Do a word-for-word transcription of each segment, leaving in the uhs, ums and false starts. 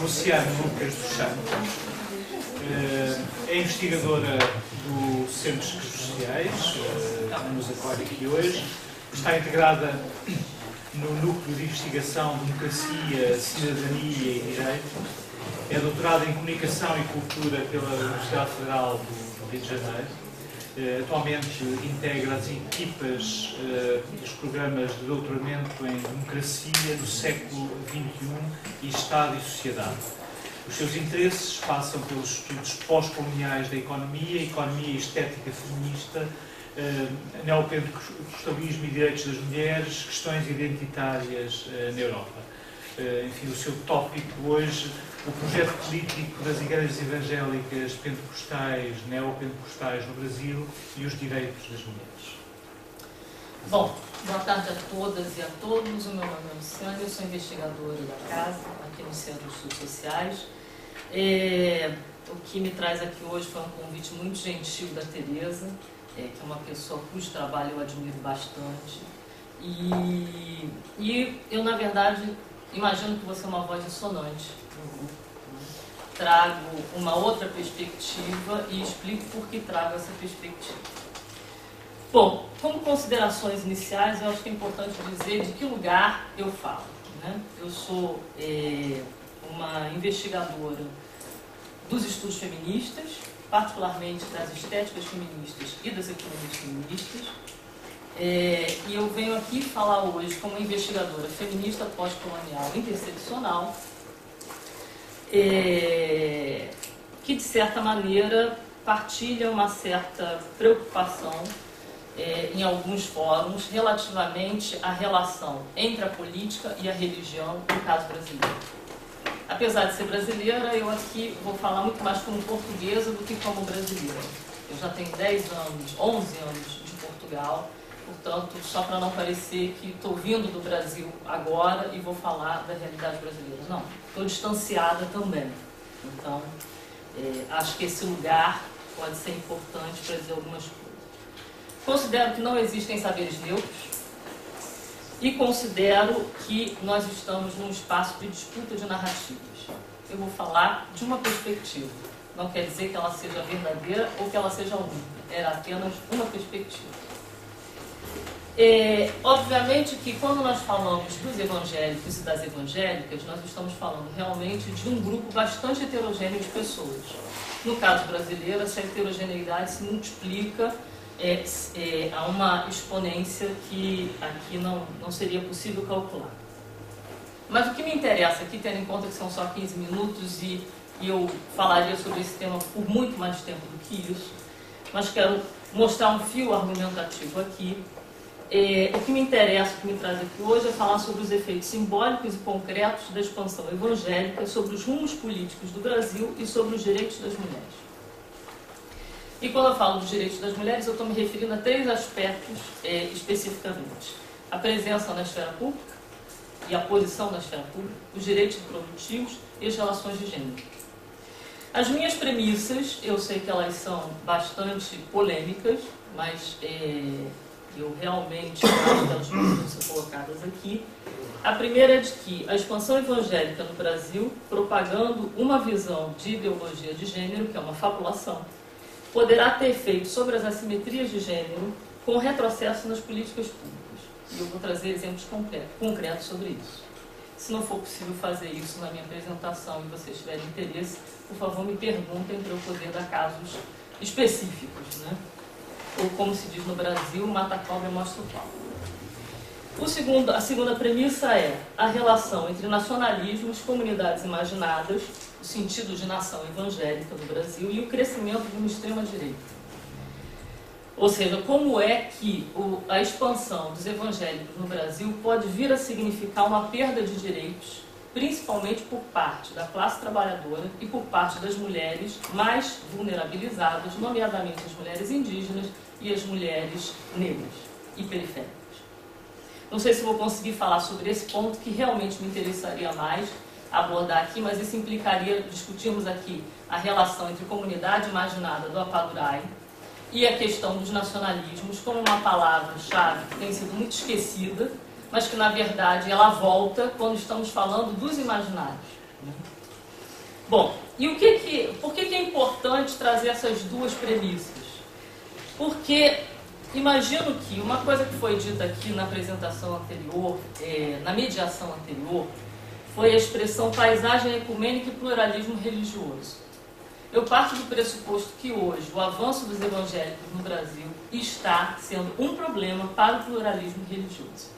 Luciana Lucas do Santo, é investigadora do Centro de Estudos Sociais, nos acolhe aqui hoje, está integrada no Núcleo de Investigação, Democracia, Cidadania e Direito, é doutorada em Comunicação e Cultura pela Universidade Federal do Rio de Janeiro, atualmente integra as equipas dos programas de doutoramento em Democracia do século vinte e um e Estado e Sociedade. Os seus interesses passam pelos estudos pós-coloniais da economia, economia e estética feminista, neopentecostalismo e direitos das mulheres, questões identitárias na Europa. Enfim, o seu tópico hoje, o projeto político das igrejas evangélicas pentecostais, neopentecostais no Brasil e os direitos das mulheres. Bom, boa tarde a todas e a todos. O meu nome é Luciana, eu sou investigadora da casa, aqui no Centro de Estudos Sociais. É, o que me traz aqui hoje foi um convite muito gentil da Teresa, é, que é uma pessoa cujo trabalho eu admiro bastante. E, e eu, na verdade, imagino que você é uma voz dissonante no grupo. Trago uma outra perspectiva e explico por que trago essa perspectiva. Bom, como considerações iniciais, eu acho que é importante dizer de que lugar eu falo, né? Eu sou é, uma investigadora dos estudos feministas, particularmente das estéticas feministas e das economias feministas. É, e eu venho aqui falar hoje como investigadora feminista pós-colonial interseccional, é, que de certa maneira partilha uma certa preocupação é, em alguns fóruns relativamente à relação entre a política e a religião no caso brasileiro. Apesar de ser brasileira, eu aqui vou falar muito mais como portuguesa do que como brasileira. Eu já tenho dez anos, onze anos de Portugal. Portanto, só para não parecer que estou vindo do Brasil agora e vou falar da realidade brasileira. Não, estou distanciada também. Então, é, acho que esse lugar pode ser importante para dizer algumas coisas. Considero que não existem saberes neutros e considero que nós estamos num espaço de disputa de narrativas. Eu vou falar de uma perspectiva. Não quer dizer que ela seja verdadeira ou que ela seja única. Era apenas uma perspectiva. É, obviamente que quando nós falamos dos evangélicos e das evangélicas, nós estamos falando realmente de um grupo bastante heterogêneo de pessoas. No caso brasileiro, essa heterogeneidade se multiplica é, é, a uma exponência que aqui não, não seria possível calcular. Mas o que me interessa aqui, tendo em conta que são só quinze minutos e, e eu falaria sobre esse tema por muito mais tempo do que isso, mas quero mostrar um fio argumentativo aqui. É, o que me interessa, o que me traz aqui hoje é falar sobre os efeitos simbólicos e concretos da expansão evangélica, sobre os rumos políticos do Brasil e sobre os direitos das mulheres. E quando eu falo dos direitos das mulheres, eu estou me referindo a três aspectos é, especificamente. A presença na esfera pública e a posição na esfera pública, os direitos reprodutivos e as relações de gênero. As minhas premissas, eu sei que elas são bastante polêmicas, mas... É, eu realmente acho que elas precisam ser colocadas aqui. A primeira é de que a expansão evangélica no Brasil, propagando uma visão de ideologia de gênero, que é uma fabulação, poderá ter efeito sobre as assimetrias de gênero com retrocesso nas políticas públicas. E eu vou trazer exemplos concretos sobre isso. Se não for possível fazer isso na minha apresentação e vocês tiverem interesse, por favor me perguntem para eu poder dar casos específicos, né? Ou, como se diz no Brasil, mata a cobra e mostra o pau. O segundo, a segunda premissa é a relação entre nacionalismos, comunidades imaginadas, o sentido de nação evangélica do Brasil e o crescimento de uma extrema-direita. Ou seja, como é que o, a expansão dos evangélicos no Brasil pode vir a significar uma perda de direitos, principalmente por parte da classe trabalhadora e por parte das mulheres mais vulnerabilizadas, nomeadamente as mulheres indígenas e as mulheres negras e periféricas. Não sei se vou conseguir falar sobre esse ponto que realmente me interessaria mais abordar aqui, mas isso implicaria discutirmos aqui a relação entre comunidade imaginada do Appadurai e a questão dos nacionalismos como uma palavra-chave que tem sido muito esquecida, mas que, na verdade, ela volta quando estamos falando dos imaginários. Bom, e o que que, por que que é importante trazer essas duas premissas? Porque imagino que uma coisa que foi dita aqui na apresentação anterior, é, na mediação anterior, foi a expressão paisagem ecumênica e pluralismo religioso. Eu parto do pressuposto que hoje o avanço dos evangélicos no Brasil está sendo um problema para o pluralismo religioso.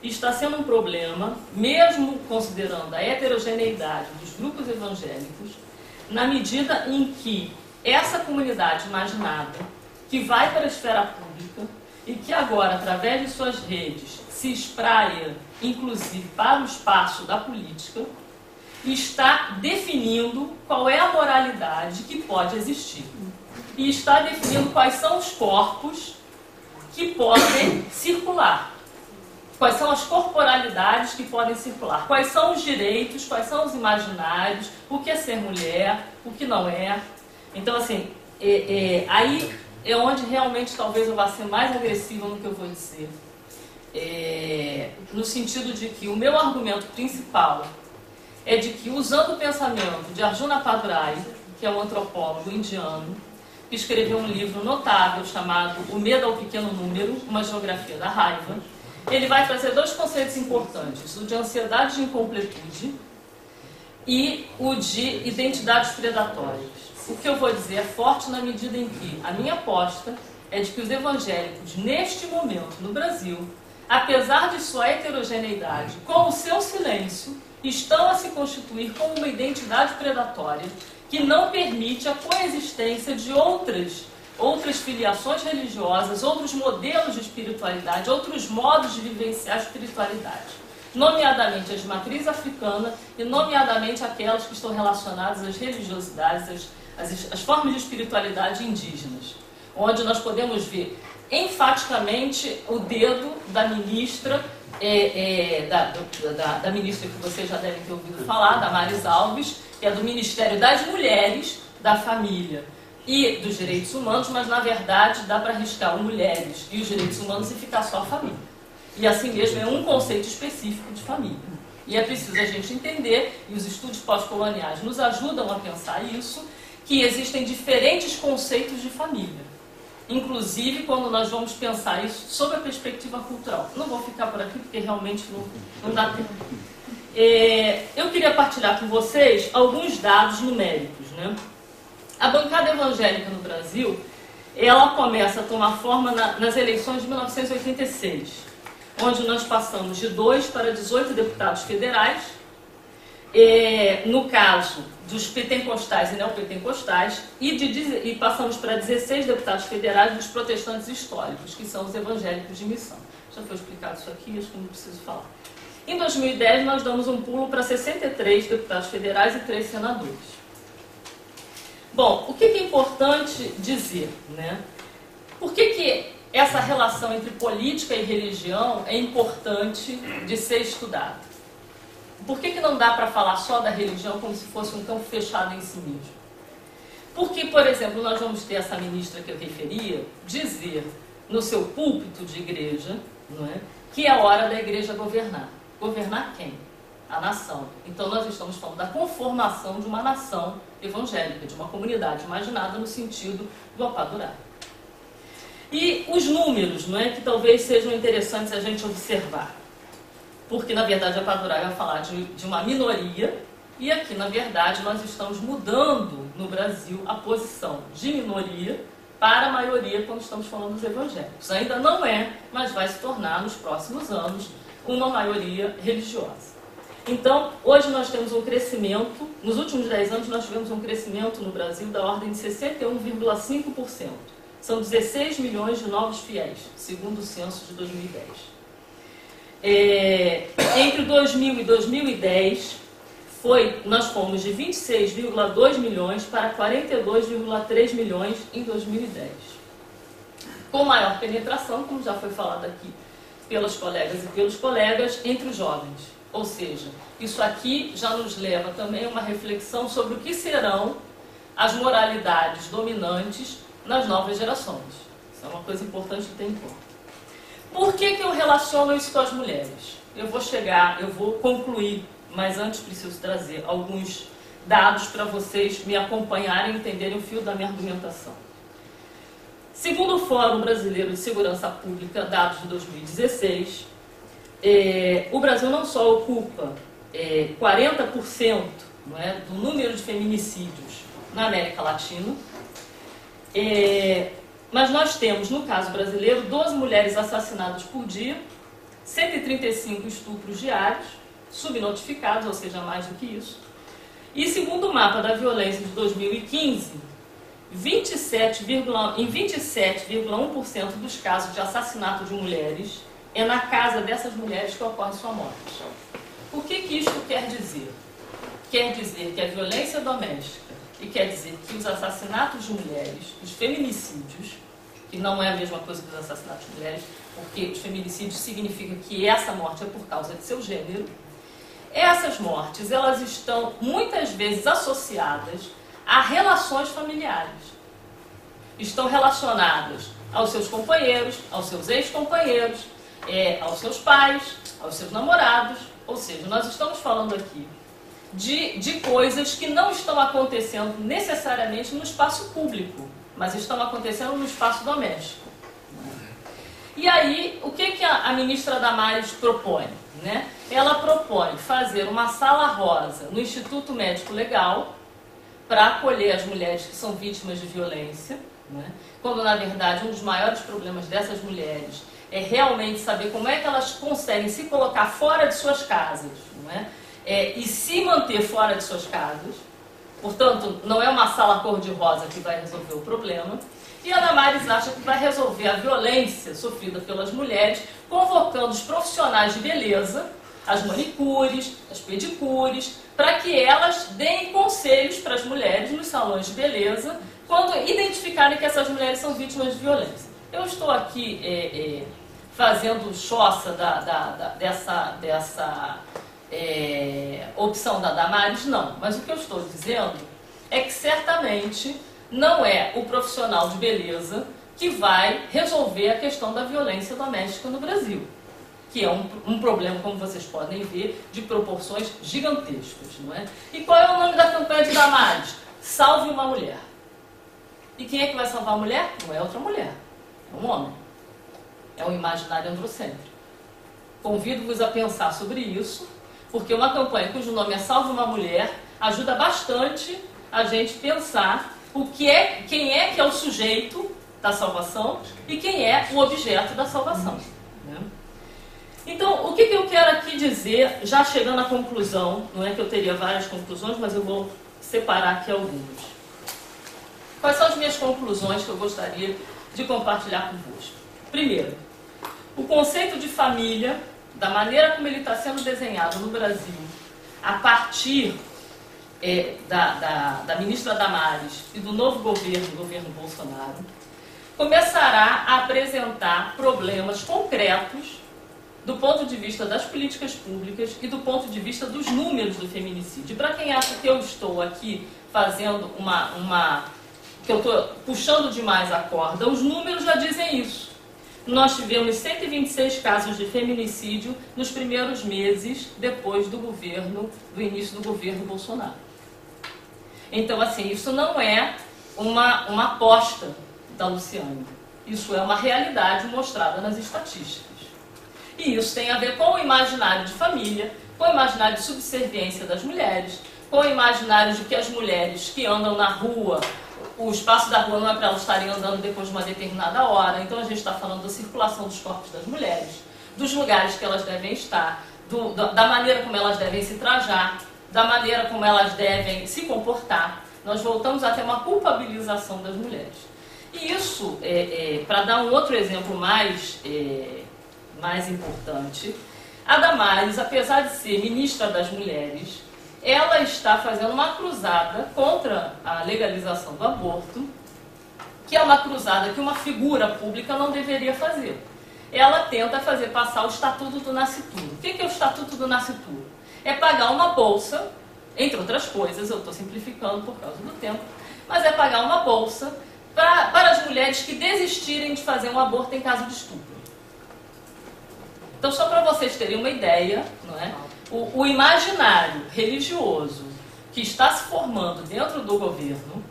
Está sendo um problema, mesmo considerando a heterogeneidade dos grupos evangélicos, na medida em que essa comunidade imaginada, que vai para a esfera pública e que agora, através de suas redes, se espraia, inclusive, para o espaço da política, está definindo qual é a moralidade que pode existir. E está definindo quais são os corpos que podem circular. Quais são as corporalidades que podem circular? Quais são os direitos? Quais são os imaginários? O que é ser mulher? O que não é? Então, assim, é, é, aí é onde realmente talvez eu vá ser mais agressiva no que eu vou dizer. É, no sentido de que o meu argumento principal é de que, usando o pensamento de Arjun Appadurai, que é um antropólogo indiano, que escreveu um livro notável chamado O Medo ao Pequeno Número, Uma Geografia da Raiva, ele vai trazer dois conceitos importantes, o de ansiedade de incompletude e o de identidades predatórias. O que eu vou dizer é forte na medida em que a minha aposta é de que os evangélicos, neste momento, no Brasil, apesar de sua heterogeneidade, com o seu silêncio, estão a se constituir como uma identidade predatória que não permite a coexistência de outras outras filiações religiosas, outros modelos de espiritualidade, outros modos de vivenciar a espiritualidade, nomeadamente as de matriz africana e nomeadamente aquelas que estão relacionadas às religiosidades, às, às, às formas de espiritualidade indígenas, onde nós podemos ver enfaticamente o dedo da ministra, é, é, da, da, da ministra que vocês já devem ter ouvido falar, Damares Alves, que é do Ministério das Mulheres, da Família e dos Direitos Humanos, mas, na verdade, dá para arriscar o mulheres e os direitos humanos e ficar só a família. E, assim mesmo, é um conceito específico de família. E é preciso a gente entender, e os estudos pós-coloniais nos ajudam a pensar isso, que existem diferentes conceitos de família. Inclusive, quando nós vamos pensar isso sob a perspectiva cultural. Não vou ficar por aqui, porque realmente não, não dá tempo. É, eu queria partilhar com vocês alguns dados numéricos, né? A bancada evangélica no Brasil, ela começa a tomar forma na, nas eleições de mil novecentos e oitenta e seis, onde nós passamos de dois para dezoito deputados federais, é, no caso dos pentecostais e neopentecostais, e, de, e passamos para dezesseis deputados federais dos protestantes históricos, que são os evangélicos de missão. Já foi explicado isso aqui, acho que não preciso falar. Em dois mil e dez, nós damos um pulo para sessenta e três deputados federais e três senadores. Bom, o que é importante dizer, né? Por que que essa relação entre política e religião é importante de ser estudada? Por que que não dá para falar só da religião como se fosse um campo fechado em si mesmo? Porque, por exemplo, nós vamos ter essa ministra que eu referia dizer no seu púlpito de igreja, não é, que é hora da igreja governar. Governar quem? A nação. Então, nós estamos falando da conformação de uma nação evangélica, de uma comunidade imaginada no sentido do Appadurai. E os números, não é, que talvez sejam interessantes a gente observar, porque na verdade Appadurai vai falar de, de uma minoria, e aqui na verdade nós estamos mudando no Brasil a posição de minoria para a maioria quando estamos falando dos evangélicos. Ainda não é, mas vai se tornar nos próximos anos uma maioria religiosa. Então, hoje nós temos um crescimento, nos últimos dez anos nós tivemos um crescimento no Brasil da ordem de sessenta e um vírgula cinco por cento. São dezesseis milhões de novos fiéis, segundo o censo de dois mil e dez. É, entre dois mil e dois mil e dez, foi, nós fomos de vinte e seis vírgula dois milhões para quarenta e dois vírgula três milhões em dois mil e dez. Com maior penetração, como já foi falado aqui pelas colegas e pelos colegas, entre os jovens. Ou seja, isso aqui já nos leva também a uma reflexão sobre o que serão as moralidades dominantes nas novas gerações. Isso é uma coisa importante de ter em conta. Por que que eu relaciono isso com as mulheres? Eu vou chegar, eu vou concluir, mas antes preciso trazer alguns dados para vocês me acompanharem e entenderem o fio da minha argumentação. Segundo o Fórum Brasileiro de Segurança Pública, dados de dois mil e dezesseis, eh, o Brasil não só ocupa eh, quarenta por cento, não é, do número de feminicídios na América Latina, eh, mas nós temos, no caso brasileiro, doze mulheres assassinadas por dia, cento e trinta e cinco estupros diários, subnotificados, ou seja, mais do que isso. E segundo o mapa da violência de dois mil e quinze, vinte e sete vírgula um por cento dos casos de assassinato de mulheres é na casa dessas mulheres que ocorre sua morte. O que que isto quer dizer? Quer dizer que a violência doméstica, e quer dizer que os assassinatos de mulheres, os feminicídios, que não é a mesma coisa que os assassinatos de mulheres, porque os feminicídios significam que essa morte é por causa de seu gênero, essas mortes, elas estão muitas vezes associadas a relações familiares. Estão relacionadas aos seus companheiros, aos seus ex-companheiros, é, aos seus pais, aos seus namorados. Ou seja, nós estamos falando aqui de, de coisas que não estão acontecendo necessariamente no espaço público, mas estão acontecendo no espaço doméstico. E aí, o que que a, a ministra Damares propõe, né? Ela propõe fazer uma sala rosa no Instituto Médico Legal, para acolher as mulheres que são vítimas de violência, né? Quando, na verdade, um dos maiores problemas dessas mulheres é realmente saber como é que elas conseguem se colocar fora de suas casas, não é? É, e se manter fora de suas casas. Portanto, não é uma sala cor-de-rosa que vai resolver o problema. E a Damares acha que vai resolver a violência sofrida pelas mulheres convocando os profissionais de beleza, as manicures, as pedicures, para que elas deem conselhos para as mulheres nos salões de beleza quando identificarem que essas mulheres são vítimas de violência. Eu estou aqui é, é, fazendo choça da, da, da, dessa, dessa é, opção da Damares, não. Mas o que eu estou dizendo é que certamente não é o profissional de beleza que vai resolver a questão da violência doméstica no Brasil, que é um, um problema, como vocês podem ver, de proporções gigantescas, não é? E qual é o nome da campanha de Damares? Salve uma mulher. E quem é que vai salvar a mulher? Não é outra mulher, é um homem. É um imaginário androcêntrico. Convido-vos a pensar sobre isso, porque uma campanha cujo nome é Salve uma Mulher ajuda bastante a gente pensar o que é, quem é que é o sujeito da salvação e quem é o objeto da salvação, né? Então, o que que eu quero aqui dizer, já chegando à conclusão, não é que eu teria várias conclusões, mas eu vou separar aqui algumas. Quais são as minhas conclusões que eu gostaria de compartilhar convosco? Primeiro, o conceito de família, da maneira como ele está sendo desenhado no Brasil, a partir é, da, da, da ministra Damares e do novo governo, do governo Bolsonaro, começará a apresentar problemas concretos do ponto de vista das políticas públicas e do ponto de vista dos números do feminicídio. Para quem acha que eu estou aqui fazendo uma, uma... que eu estou puxando demais a corda, os números já dizem isso. Nós tivemos cento e vinte e seis casos de feminicídio nos primeiros meses depois do governo, do início do governo Bolsonaro. Então, assim, isso não é uma, uma aposta da Luciana. Isso é uma realidade mostrada nas estatísticas. E isso tem a ver com o imaginário de família, com o imaginário de subserviência das mulheres, com o imaginário de que as mulheres que andam na rua, o espaço da rua não é para elas estarem andando depois de uma determinada hora. Então a gente está falando da circulação dos corpos das mulheres, dos lugares que elas devem estar, do, da, da maneira como elas devem se trajar, da maneira como elas devem se comportar. Nós voltamos até uma culpabilização das mulheres. E isso, é, é, para dar um outro exemplo mais... É, mais importante, a Damares, apesar de ser ministra das mulheres, ela está fazendo uma cruzada contra a legalização do aborto, que é uma cruzada que uma figura pública não deveria fazer. Ela tenta fazer passar o Estatuto do Nascituro. O que é o Estatuto do Nascituro? É pagar uma bolsa, entre outras coisas, eu estou simplificando por causa do tempo, mas é pagar uma bolsa pra, para as mulheres que desistirem de fazer um aborto em caso de estupro. Então, só para vocês terem uma ideia, não é? O, o imaginário religioso que está se formando dentro do governo,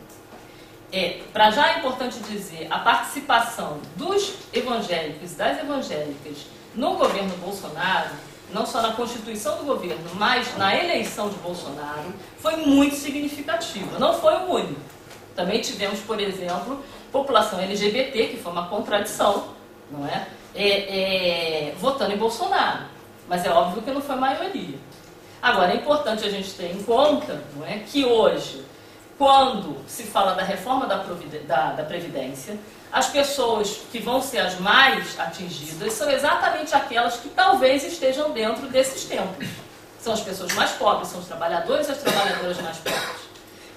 é, para já é importante dizer, a participação dos evangélicos, das evangélicas, no governo Bolsonaro, não só na constituição do governo, mas na eleição de Bolsonaro, foi muito significativa. Não foi o único. Também tivemos, por exemplo, população L G B T, que foi uma contradição, não é? É, é, votando em Bolsonaro. Mas é óbvio que não foi a maioria. Agora, é importante a gente ter em conta, não é, que hoje, quando se fala da reforma da, da, da Previdência, as pessoas que vão ser as mais atingidas são exatamente aquelas que talvez estejam dentro desses tempos. São as pessoas mais pobres, são os trabalhadores e as trabalhadoras mais pobres,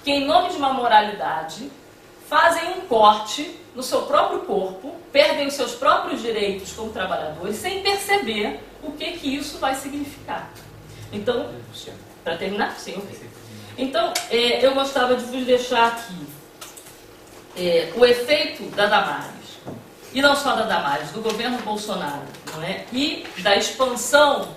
que em nome de uma moralidade fazem um corte no seu próprio corpo, perdem os seus próprios direitos como trabalhadores, sem perceber o que, que isso vai significar. Então, para terminar, sim, ok. Então, é, eu gostava de vos deixar aqui é, o efeito da Damares, e não só da Damares, do governo Bolsonaro, não é? E da expansão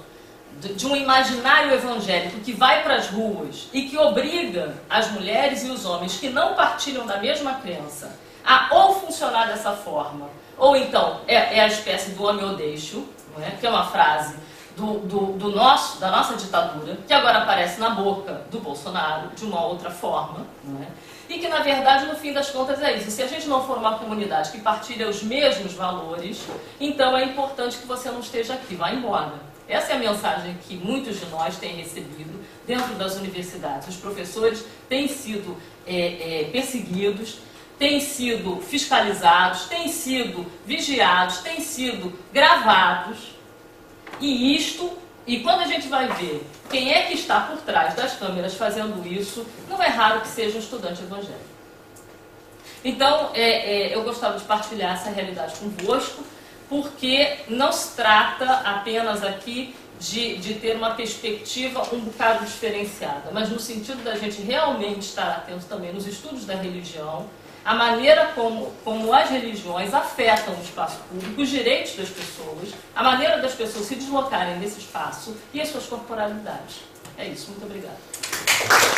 de, de um imaginário evangélico que vai para as ruas e que obriga as mulheres e os homens que não partilham da mesma crença a ou funcionar dessa forma, ou então é, é a espécie do homem ou deixo, não é? Que é uma frase Do, do, do nosso, da nossa ditadura, que agora aparece na boca do Bolsonaro de uma outra forma, não é? E que, na verdade, no fim das contas é isso. Se a gente não for uma comunidade que partilha os mesmos valores, então é importante que você não esteja aqui, vá embora. Essa é a mensagem que muitos de nós têm recebido dentro das universidades. Os professores têm sido é, é, perseguidos, têm sido fiscalizados, têm sido vigiados, têm sido gravados. E isto, e quando a gente vai ver quem é que está por trás das câmeras fazendo isso, não é raro que seja um estudante evangélico. Então, é, é, eu gostava de partilhar essa realidade convosco, porque não se trata apenas aqui de, de ter uma perspectiva um bocado diferenciada, mas no sentido da gente realmente estar atento também nos estudos da religião, a maneira como, como as religiões afetam o espaço público, os direitos das pessoas, a maneira das pessoas se deslocarem desse espaço e as suas corporalidades. É isso. Muito obrigada.